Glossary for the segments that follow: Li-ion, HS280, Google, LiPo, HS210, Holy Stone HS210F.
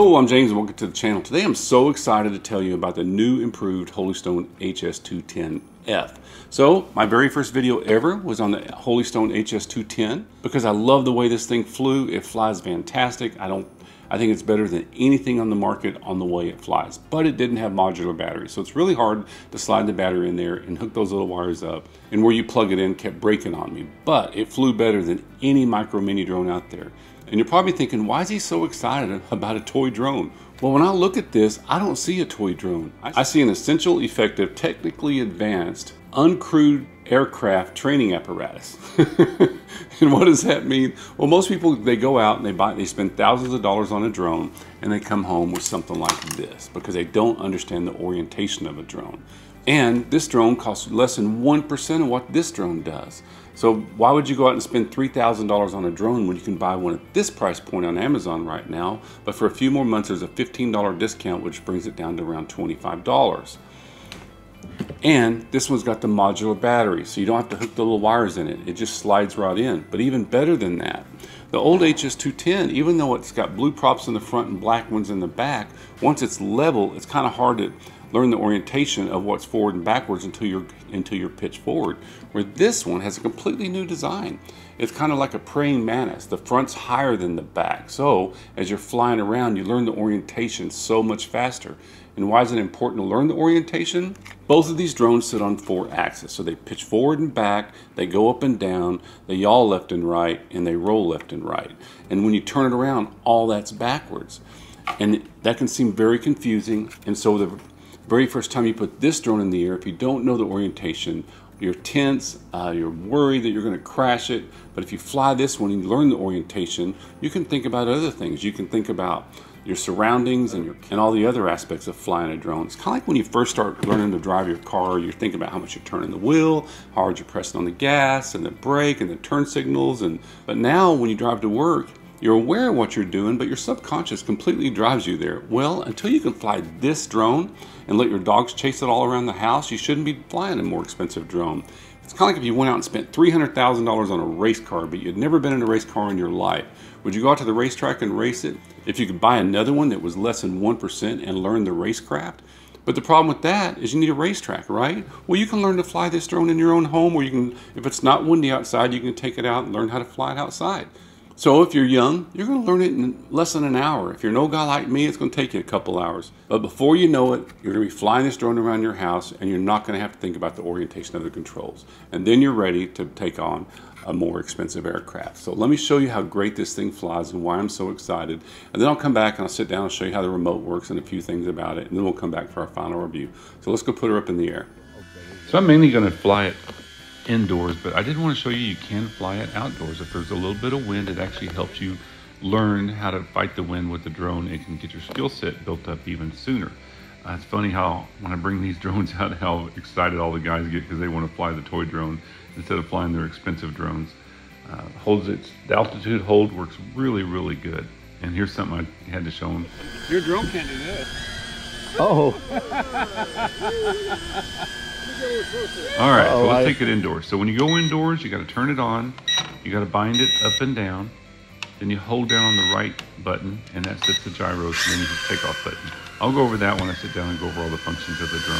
Hello, I'm James and welcome to the channel. Today I'm so excited to tell you about the new improved Holy Stone HS210F. So my very first video ever was on the Holy Stone HS210 because I love the way this thing flew. It flies fantastic. I think it's better than anything on the market on the way it flies, but it didn't have modular batteries. So it's really hard to slide the battery in there and hook those little wires up, and where you plug it in kept breaking on me, but it flew better than any micro mini drone out there. And you're probably thinking, why is he so excited about a toy drone? Well, when I look at this, I don't see a toy drone. I see an essential, effective, technically advanced, uncrewed aircraft training apparatus. And what does that mean? Well, most people, they go out and they spend thousands of dollars on a drone, and they come home with something like this because they don't understand the orientation of a drone. And this drone costs less than 1% of what this drone does. So why would you go out and spend $3,000 on a drone when you can buy one at this price point on Amazon right now? But for a few more months, there's a $15 discount, which brings it down to around $25. And this one's got the modular battery, so you don't have to hook the little wires in it. It just slides right in. But even better than that, the old HS210, even though it's got blue props in the front and black ones in the back, once it's level, it's kind of hard to learn the orientation of what's forward and backwards until you're pitched forward. Where this one has a completely new design. It's kind of like a praying mantis. The front's higher than the back. So as you're flying around, you learn the orientation so much faster. And why is it important to learn the orientation? Both of these drones sit on 4 axes. So they pitch forward and back, they go up and down, they yaw left and right, and they roll left and right. And when you turn it around, all that's backwards. And that can seem very confusing. And so the very first time you put this drone in the air, if you don't know the orientation, you're tense, you're worried that you're going to crash it. But if you fly this one and you learn the orientation, you can think about other things. You can think about your surroundings and all the other aspects of flying a drone. It's kind of like when you first start learning to drive your car, you're thinking about how much you're turning the wheel, how hard you're pressing on the gas and the brake and the turn signals. But now when you drive to work, you're aware of what you're doing, but your subconscious completely drives you there. Well, until you can fly this drone and let your dogs chase it all around the house, you shouldn't be flying a more expensive drone. It's kind of like if you went out and spent $300,000 on a race car, but you'd never been in a race car in your life. Would you go out to the racetrack and race it? If you could buy another one that was less than 1% and learn the racecraft? But the problem with that is you need a racetrack, right? Well, you can learn to fly this drone in your own home, or you can, if it's not windy outside, you can take it out and learn how to fly it outside. So if you're young, you're going to learn it in less than an hour. If you're an old guy like me, it's going to take you a couple hours. But before you know it, you're going to be flying this drone around your house, and you're not going to have to think about the orientation of the controls. And then you're ready to take on a more expensive aircraft. So let me show you how great this thing flies and why I'm so excited. And then I'll come back and I'll sit down and show you how the remote works and a few things about it. And then we'll come back for our final review. So let's go put her up in the air. So I'm mainly going to fly it indoors, but I did want to show you can fly it outdoors. If there's a little bit of wind, it actually helps you learn how to fight the wind with the drone and can get your skill set built up even sooner. It's funny how when I bring these drones out, how excited all the guys get because they want to fly the toy drone instead of flying their expensive drones. The altitude hold works really, really good. And here's something I had to show them. Your drone can't do this. Oh. All right, so let's take it indoors. So when you go indoors, you got to turn it on. You got to bind it up and down. Then you hold down on the right button, and that sets the gyros, and then you hit the takeoff button. I'll go over that when I sit down and go over all the functions of the drone.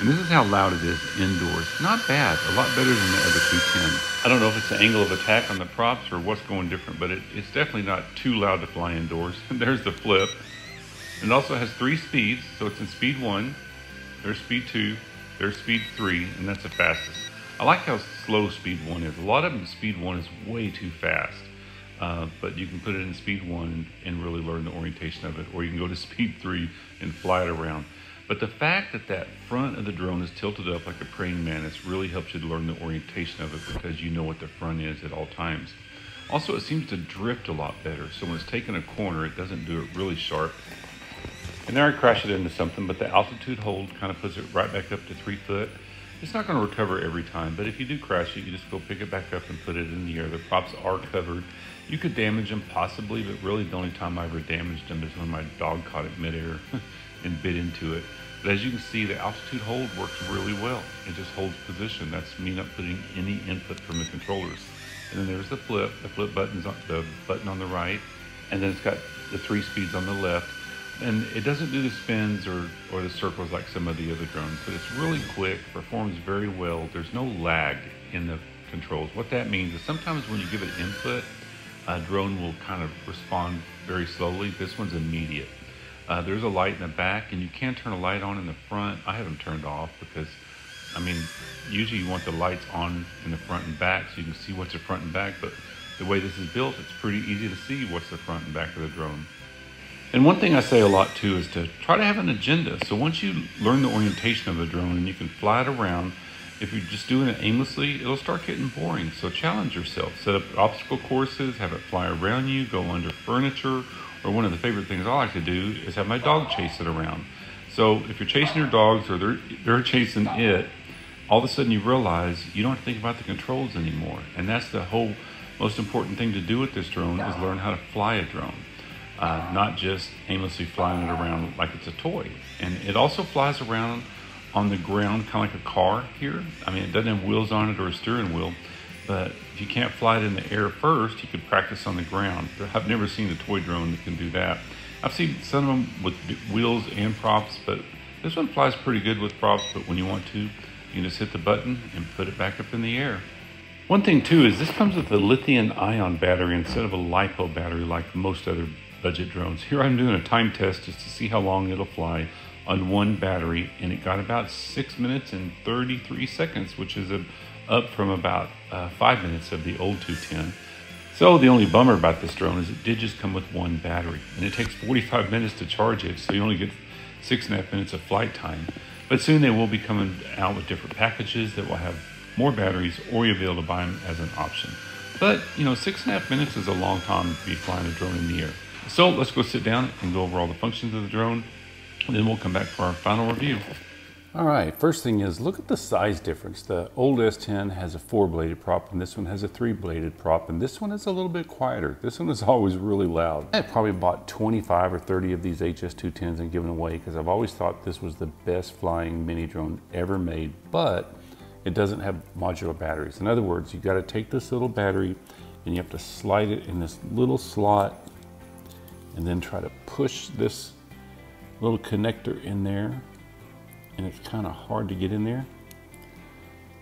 And this is how loud it is indoors. Not bad. A lot better than the other 210s. I don't know if it's the angle of attack on the props or what's going different, but it's definitely not too loud to fly indoors. There's the flip. It also has 3 speeds, so it's in speed 1. There's speed 2. There's speed 3, and that's the fastest. I like how slow speed 1 is. A lot of them, speed 1 is way too fast, but you can put it in speed 1 and really learn the orientation of it, or you can go to speed 3 and fly it around. But the fact that front of the drone is tilted up like a praying mantis really helps you to learn the orientation of it because you know what the front is at all times. Also, it seems to drift a lot better, so when it's taking a corner, it doesn't do it really sharp. And there I crashed it into something, but the altitude hold kind of puts it right back up to 3 foot. It's not going to recover every time, but if you do crash it, you just go pick it back up and put it in the air. The props are covered. You could damage them possibly, but really the only time I ever damaged them is when my dog caught it midair and bit into it. But as you can see, the altitude hold works really well. It just holds position. That's me not putting any input from the controllers. And then there's the flip. The flip button's on the button on the right. and then it's got the 3 speeds on the left, and it doesn't do the spins or the circles like some of the other drones, but it's really quick, performs very well. There's no lag in the controls. What that means is sometimes when you give it input, a drone will kind of respond very slowly. This one's immediate. There's a light in the back, and you can turn a light on in the front. I have them turned off because, I mean, usually you want the lights on in the front and back so you can see what's the front and back, but the way this is built, it's pretty easy to see what's the front and back of the drone. And one thing I say a lot too is to try to have an agenda. So once you learn the orientation of the drone and you can fly it around, if you're just doing it aimlessly, it'll start getting boring. So challenge yourself. Set up obstacle courses, have it fly around you, go under furniture, or one of the favorite things I like to do is have my dog chase it around. So if you're chasing your dogs or they're chasing it, all of a sudden you realize you don't have to think about the controls anymore. And that's the whole most important thing to do with this drone is learn how to fly a drone. Not just aimlessly flying it around like it's a toy. And it also flies around on the ground kind of like a car here. I mean, it doesn't have wheels on it or a steering wheel, but if you can't fly it in the air first, you could practice on the ground. I've never seen a toy drone that can do that. I've seen some of them with wheels and props, but this one flies pretty good with props, but when you want to, you can just hit the button and put it back up in the air. One thing too is this comes with a lithium-ion battery instead of a LiPo battery like most other budget drones. Here I'm doing a time test just to see how long it'll fly on one battery, and it got about 6 minutes and 33 seconds, which is up from about 5 minutes of the old 210. So the only bummer about this drone is it did just come with one battery, and it takes 45 minutes to charge it, so you only get 6.5 minutes of flight time. But soon they will be coming out with different packages that will have more batteries, or you'll be able to buy them as an option. But you know, 6.5 minutes is a long time to be flying a drone in the air. So let's go sit down and go over all the functions of the drone, and then we'll come back for our final review. All right, first thing is look at the size difference. The old S10 has a 4-bladed prop, and this one has a 3-bladed prop, and this one is a little bit quieter. This one is always really loud. I probably bought 25 or 30 of these HS210s and given away because I've always thought this was the best flying mini drone ever made, but it doesn't have modular batteries. In other words, you gotta take this little battery and you have to slide it in this little slot and then try to push this little connector in there, and it's kind of hard to get in there,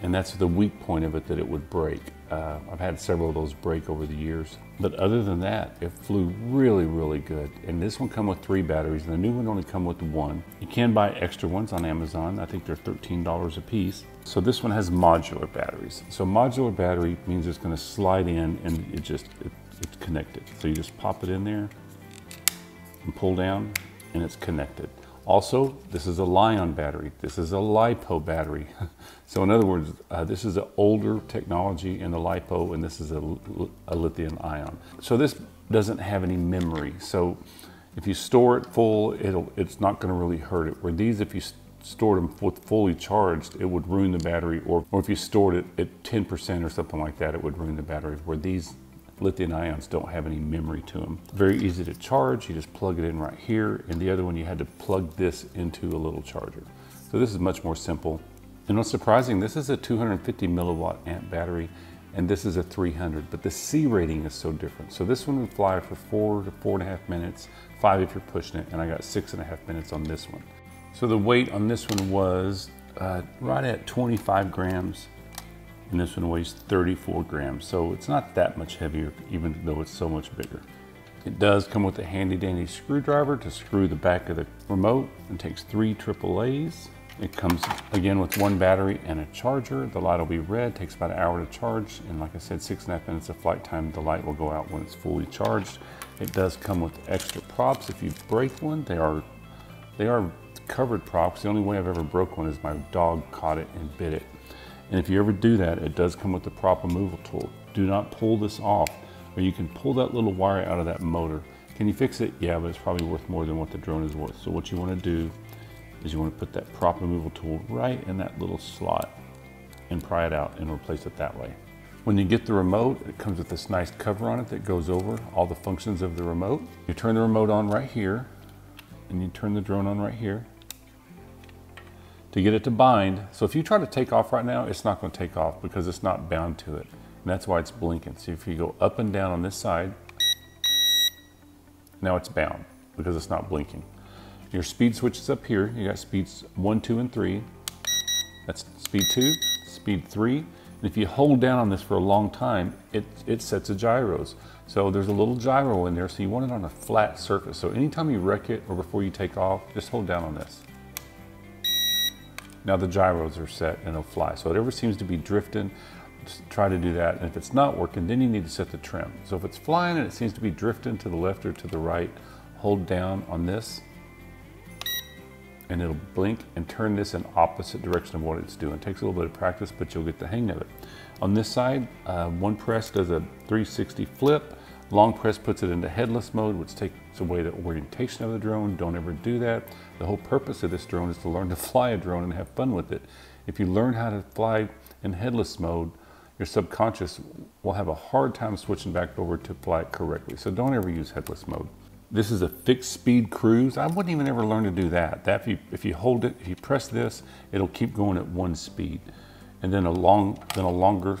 and that's the weak point of it, that it would break. I've had several of those break over the years, but other than that, it flew really, really good. And this one come with 3 batteries, and the new one only come with 1. You can buy extra ones on Amazon. I think they're $13 a piece. So this one has modular batteries. So modular battery means it's going to slide in, and it's connected. So you just pop it in there and pull down, and it's connected. Also, this is a Li-ion battery. This is a LiPo battery. So in other words, this is an older technology in the LiPo, and this is a lithium ion. So this doesn't have any memory. So if you store it full, it's not gonna really hurt it. Where these, if you stored them fully charged, it would ruin the battery, or if you stored it at 10% or something like that, it would ruin the battery. Where these lithium ions don't have any memory to them. Very easy to charge. You just plug it in right here. And the other one, you had to plug this into a little charger. So this is much more simple. And what's surprising, this is a 250 milliwatt amp battery, and this is a 300, but the C rating is so different. So this one would fly for 4 to 4.5 minutes, 5 if you're pushing it, and I got 6.5 minutes on this one. So the weight on this one was right at 25 grams. And this one weighs 34 grams, so it's not that much heavier, even though it's so much bigger. It does come with a handy-dandy screwdriver to screw the back of the remote. It takes 3 AAAs. It comes, again, with 1 battery and a charger. The light will be red, takes about an hour to charge, and like I said, 6.5 minutes of flight time. The light will go out when it's fully charged. It does come with extra props. If you break one, they are covered props. The only way I've ever broke one is my dog caught it and bit it. And if you ever do that, it does come with the prop removal tool. Do not pull this off, or you can pull that little wire out of that motor. Can you fix it? Yeah, but it's probably worth more than what the drone is worth. So what you want to do is you want to put that prop removal tool right in that little slot and pry it out and replace it that way. When you get the remote, it comes with this nice cover on it that goes over all the functions of the remote. You turn the remote on right here, and you turn the drone on right here to get it to bind. So if you try to take off right now, it's not going to take off because it's not bound to it. And that's why it's blinking. So if you go up and down on this side, Now it's bound because it's not blinking. Your speed switch is up here. You got speeds 1, 2, and 3. That's speed 2, speed 3. And if you hold down on this for a long time, it sets the gyros. So there's a little gyro in there, so you want it on a flat surface. So anytime you wreck it or before you take off, just hold down on this. Now the gyros are set and it'll fly. So whatever seems to be drifting, just try to do that. And if it's not working, then you need to set the trim. So if it's flying and it seems to be drifting to the left or to the right, hold down on this and it'll blink and turn this in opposite direction of what it's doing. It takes a little bit of practice, but you'll get the hang of it. On this side, one press does a 360 flip. Long press puts it into headless mode, which takes away the orientation of the drone. Don't ever do that. The whole purpose of this drone is to learn to fly a drone and have fun with it. If you learn how to fly in headless mode, your subconscious will have a hard time switching back over to fly it correctly. So don't ever use headless mode. This is a fixed speed cruise. I wouldn't even ever learn to do that. If you hold it, if you press this, it'll keep going at one speed. And then a longer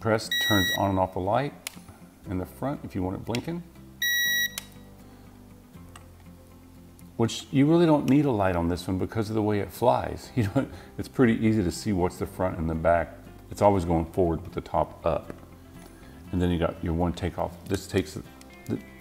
press turns on and off the light in the front if you want it blinking. Which you really don't need a light on this one because of the way it flies. You know, it's pretty easy to see what's the front and the back. It's always going forward with the top up. And then you got your one takeoff.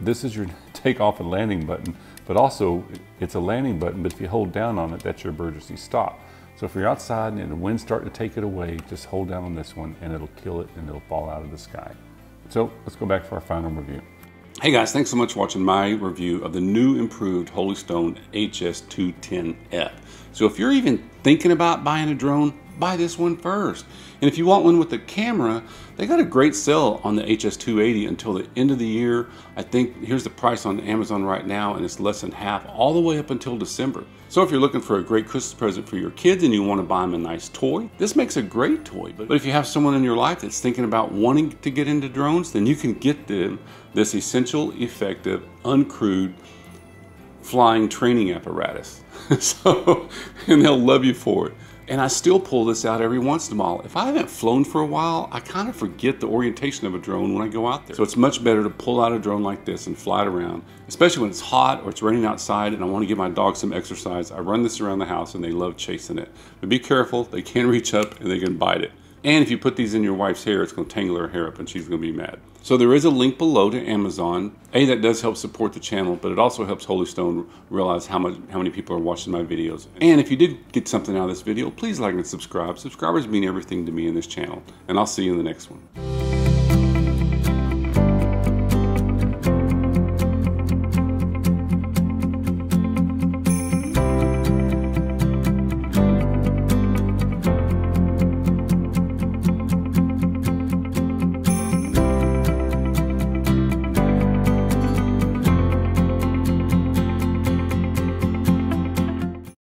This is your takeoff and landing button, but also it's a landing button, but if you hold down on it, that's your emergency stop. So if you're outside and the wind's starting to take it away, just hold down on this one and it'll kill it and it'll fall out of the sky. So let's go back for our final review. Hey guys, thanks so much for watching my review of the new improved Holy Stone HS210F. So if you're even thinking about buying a drone, buy this one first. And if you want one with a camera, they got a great sale on the HS280 until the end of the year. I think here's the price on Amazon right now, and it's less than half all the way up until December. So if you're looking for a great Christmas present for your kids and you want to buy them a nice toy, this makes a great toy. But if you have someone in your life that's thinking about wanting to get into drones, then you can get them this essential, effective, uncrewed flying training apparatus. And they'll love you for it. And I still pull this out every once in a while. If I haven't flown for a while, I kind of forget the orientation of a drone when I go out there. So it's much better to pull out a drone like this and fly it around, especially when it's hot or it's raining outside and I want to give my dog some exercise. I run this around the house and they love chasing it. But be careful, they can reach up and they can bite it. And if you put these in your wife's hair, it's going to tangle her hair up and she's going to be mad. So there is a link below to Amazon. A, that does help support the channel, but it also helps Holy Stone realize how many people are watching my videos. And if you did get something out of this video, please like and subscribe. Subscribers mean everything to me in this channel, and I'll see you in the next one.